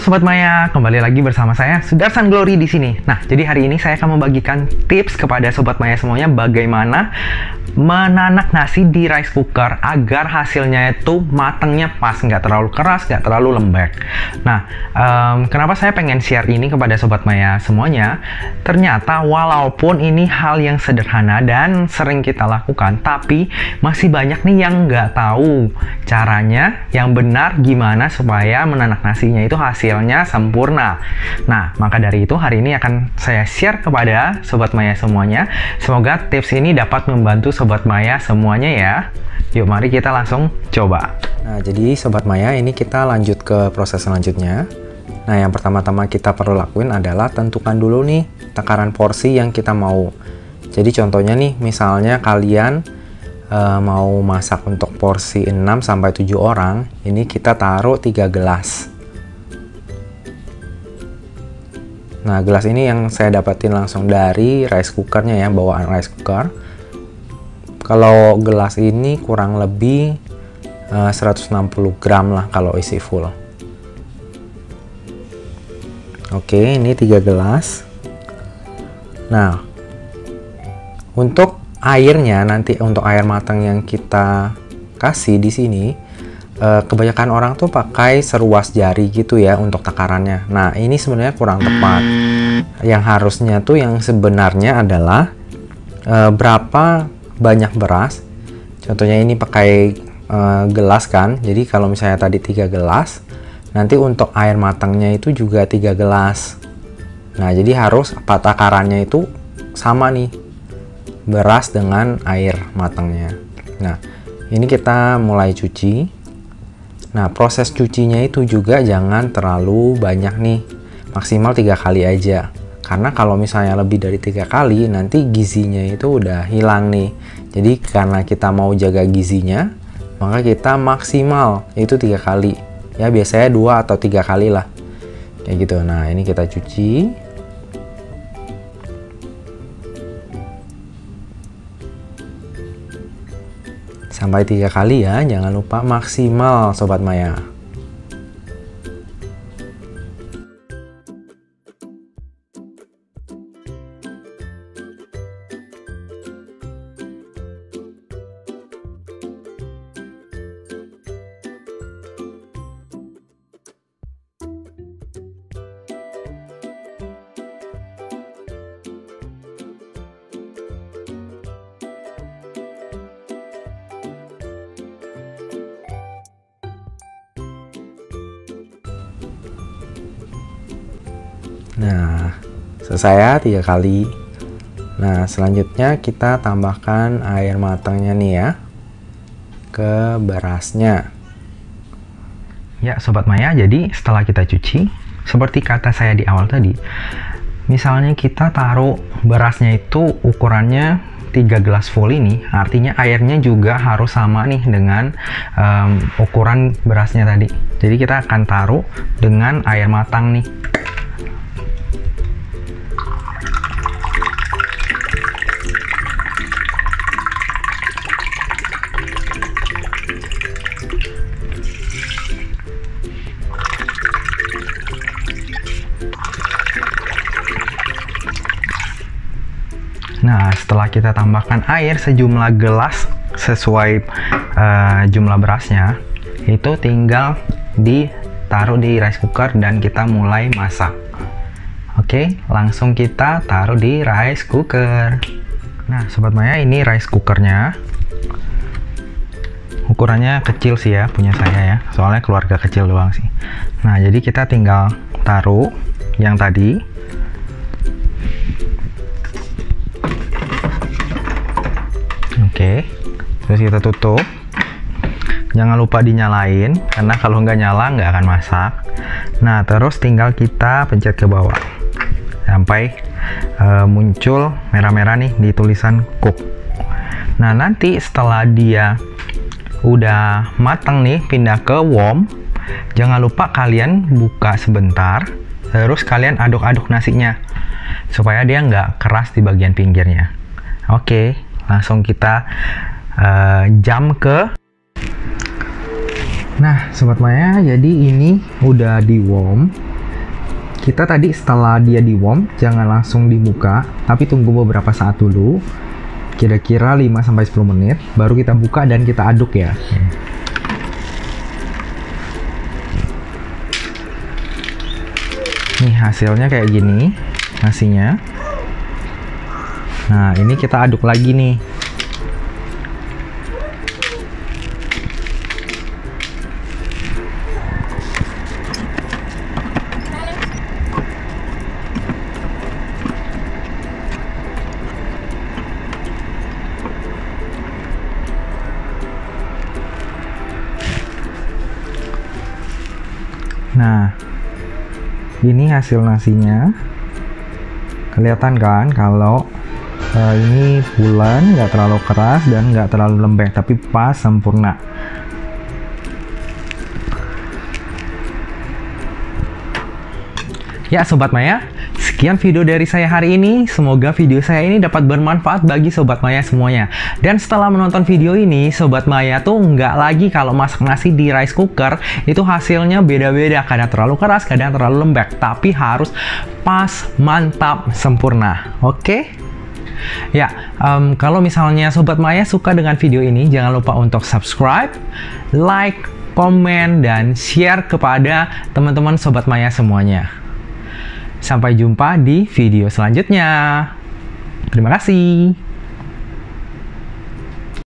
Halo Sobat Maya, kembali lagi bersama saya Sudarsan Glory di sini. Nah, jadi hari ini saya akan membagikan tips kepada Sobat Maya semuanya bagaimana menanak nasi di rice cooker agar hasilnya itu matangnya pas, nggak terlalu keras, nggak terlalu lembek. Nah, kenapa saya pengen share ini kepada Sobat Maya semuanya? Ternyata walaupun ini hal yang sederhana dan sering kita lakukan, tapi masih banyak nih yang nggak tahu caranya yang benar gimana supaya menanak nasinya itu hasilnya sempurna. Nah, maka dari itu hari ini akan saya share kepada Sobat Maya semuanya. Semoga tips ini dapat membantu Sobat Maya semuanya ya. Yuk, mari kita langsung coba. Nah, jadi Sobat Maya, ini kita lanjut ke proses selanjutnya. Nah, yang pertama-tama kita perlu lakuin adalah tentukan dulu nih takaran porsi yang kita mau. Jadi contohnya nih, misalnya kalian mau masak untuk porsi 6-7 orang, ini kita taruh 3 gelas. Nah, gelas ini yang saya dapatin langsung dari rice cookernya ya, bawaan rice cooker. Kalau gelas ini kurang lebih 160 gram lah kalau isi full. Oke, ini 3 gelas. Nah, untuk airnya nanti, untuk air matang yang kita kasih di sini, kebanyakan orang tuh pakai seruas jari gitu ya untuk takarannya. Nah, ini sebenarnya kurang tepat. Yang harusnya tuh, yang sebenarnya adalah berapa banyak beras. Contohnya ini pakai gelas kan. Jadi kalau misalnya tadi 3 gelas, nanti untuk air matangnya itu juga 3 gelas. Nah, jadi harus takarannya itu sama nih, beras dengan air matangnya. Nah, ini kita mulai cuci. Nah, proses cucinya itu juga jangan terlalu banyak nih, maksimal 3 kali aja, karena kalau misalnya lebih dari 3 kali nanti gizinya itu udah hilang nih. Jadi karena kita mau jaga gizinya, maka kita maksimal itu 3 kali ya, biasanya 2 atau 3 kali lah kayak gitu. Nah, ini kita cuci. Sampai 3 kali ya, jangan lupa maksimal Sobat Maya. Nah, selesai ya, 3 kali. Nah, selanjutnya kita tambahkan air matangnya nih ya ke berasnya. Ya Sobat Maya, jadi setelah kita cuci, seperti kata saya di awal tadi, misalnya kita taruh berasnya itu ukurannya 3 gelas full ini, artinya airnya juga harus sama nih dengan ukuran berasnya tadi. Jadi kita akan taruh dengan air matang nih. Nah, setelah kita tambahkan air sejumlah gelas sesuai jumlah berasnya, itu tinggal ditaruh di rice cooker dan kita mulai masak. Oke, langsung kita taruh di rice cooker. Nah, Sobat Maya, ini rice cookernya. Ukurannya kecil sih ya, punya saya ya. Soalnya keluarga kecil doang sih. Nah, jadi kita tinggal taruh yang tadi. Oke, terus kita tutup. Jangan lupa dinyalain, karena kalau nggak nyala nggak akan masak. Nah, terus tinggal kita pencet ke bawah sampai muncul merah-merah nih di tulisan cook. Nah, nanti setelah dia udah matang nih, pindah ke warm. Jangan lupa kalian buka sebentar, terus kalian aduk-aduk nasinya supaya dia nggak keras di bagian pinggirnya. Oke, langsung kita jam ke. Nah, Sobat Maya, jadi ini udah di warm. kita tadi setelah dia di warm, jangan langsung dibuka, tapi tunggu beberapa saat dulu, kira-kira 5-10 menit, baru kita buka dan kita aduk ya. Nih hasilnya kayak gini, nasinya. Nah, ini kita aduk lagi nih. Nah, ini hasil nasinya. Kelihatan kan kalau ini bulan nggak terlalu keras dan nggak terlalu lembek, tapi pas sempurna. Ya Sobat Maya, sekian video dari saya hari ini. Semoga video saya ini dapat bermanfaat bagi Sobat Maya semuanya. Dan setelah menonton video ini, Sobat Maya tuh nggak lagi kalau masak nasi di rice cooker, itu hasilnya beda-beda. Kadang terlalu keras, kadang terlalu lembek. Tapi harus pas, mantap, sempurna. Oke? Ya, kalau misalnya Sobat Maya suka dengan video ini, jangan lupa untuk subscribe, like, komen, dan share kepada teman-teman Sobat Maya semuanya. Sampai jumpa di video selanjutnya. Terima kasih.